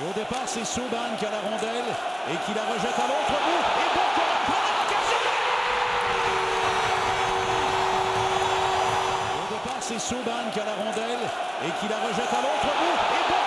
Et au départ, c'est Souban qui a la rondelle et qui la rejette à l'autre bout. Et Bourgeois prend la cassée. Au départ, c'est Souban qui a la rondelle et qui la rejette à l'autre bout. Et